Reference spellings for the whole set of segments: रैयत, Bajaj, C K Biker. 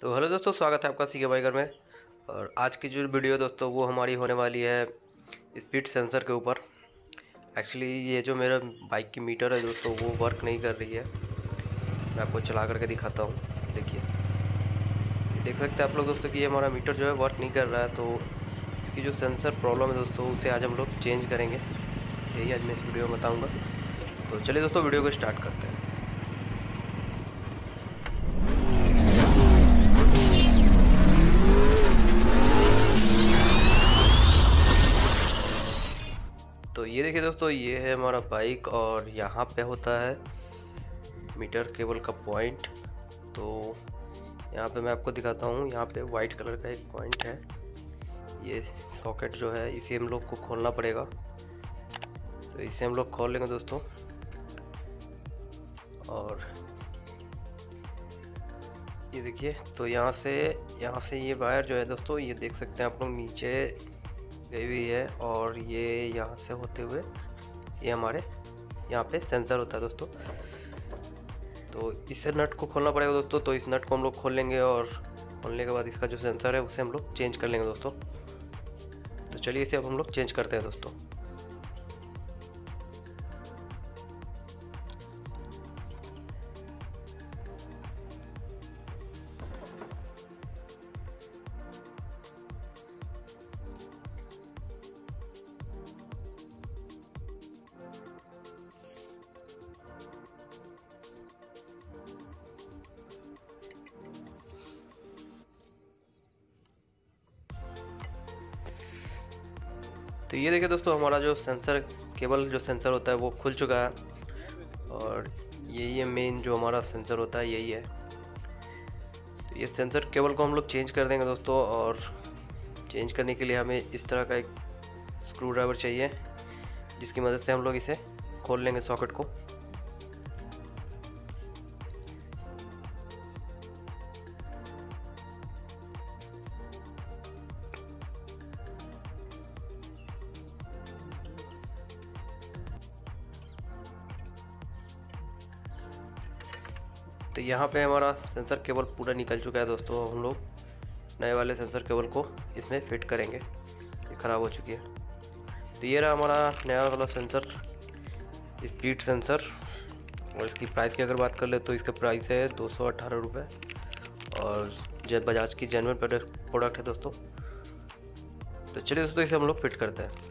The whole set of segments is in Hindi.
तो हेलो दोस्तों, स्वागत है आपका सी के बाइकर में। और आज की जो वीडियो दोस्तों वो हमारी होने वाली है स्पीड सेंसर के ऊपर। एक्चुअली ये जो मेरा बाइक की मीटर है दोस्तों वो वर्क नहीं कर रही है। मैं आपको चला करके दिखाता हूँ। देखिए, ये देख सकते हैं आप लोग दोस्तों कि ये हमारा मीटर जो है वर्क नहीं कर रहा है। तो इसकी जो सेंसर प्रॉब्लम है दोस्तों उसे आज हम लोग चेंज करेंगे, यही आज मैं इस वीडियो में बताऊँगा। तो चलिए दोस्तों वीडियो को स्टार्ट करते हैं। तो ये देखिए दोस्तों, ये है हमारा बाइक और यहाँ पे होता है मीटर केबल का पॉइंट। तो यहाँ पे मैं आपको दिखाता हूँ, यहाँ पे वाइट कलर का एक पॉइंट है। ये सॉकेट जो है इसे हम लोग को खोलना पड़ेगा। तो इसे हम लोग खोल लेंगे दोस्तों। और ये देखिए, तो यहाँ से ये वायर जो है दोस्तों ये देख सकते हैं आप लोग नीचे गई हुई है। और ये यहाँ से होते हुए ये हमारे यहाँ पे सेंसर होता है दोस्तों। तो इसे नट को खोलना पड़ेगा दोस्तों। तो इस नट को हम लोग खोल लेंगे और खोलने के बाद इसका जो सेंसर है उसे हम लोग चेंज कर लेंगे दोस्तों। तो चलिए इसे अब हम लोग चेंज करते हैं दोस्तों। तो ये देखिए दोस्तों, हमारा जो सेंसर केबल जो सेंसर होता है वो खुल चुका है। और यही है मेन जो हमारा सेंसर होता है, यही है। तो ये सेंसर केबल को हम लोग चेंज कर देंगे दोस्तों। और चेंज करने के लिए हमें इस तरह का एक स्क्रू ड्राइवर चाहिए जिसकी मदद से हम लोग इसे खोल लेंगे सॉकेट को। तो यहाँ पे हमारा सेंसर केबल पूरा निकल चुका है दोस्तों। हम लोग नए वाले सेंसर केबल को इसमें फिट करेंगे, ये ख़राब हो चुकी है। तो ये रहा हमारा नया वाला सेंसर, स्पीड सेंसर। और इसकी प्राइस की अगर बात कर ले तो इसका प्राइस है 218 रुपये। और जय बजाज की जेन्युइन प्रोडक्ट है दोस्तों। तो चलिए दोस्तों इसे हम लोग फिट करते हैं।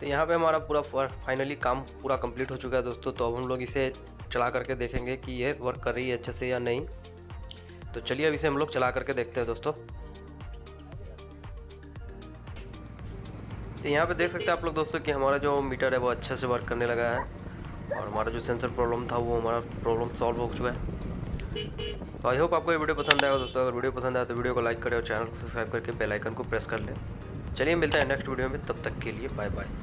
तो यहाँ पे हमारा पूरा फाइनली काम पूरा कंप्लीट हो चुका है दोस्तों। तो अब हम लोग इसे चला करके देखेंगे कि ये वर्क कर रही है अच्छे से या नहीं। तो चलिए अब इसे हम लोग चला करके देखते हैं दोस्तों। तो यहाँ पे देख सकते हैं आप लोग दोस्तों कि हमारा जो मीटर है वो अच्छे से वर्क करने लगा है। और हमारा जो सेंसर प्रॉब्लम था वो हमारा प्रॉब्लम सॉल्व हो चुका है। तो आई होप आपको ये वीडियो पसंद आएगा दोस्तों। अगर वीडियो पसंद आया तो वीडियो को लाइक करें और चैनल को सब्सक्राइब करके बेल आइकन को प्रेस कर लें। चलिए मिलते हैं नेक्स्ट वीडियो में, तब तक के लिए बाय बाय।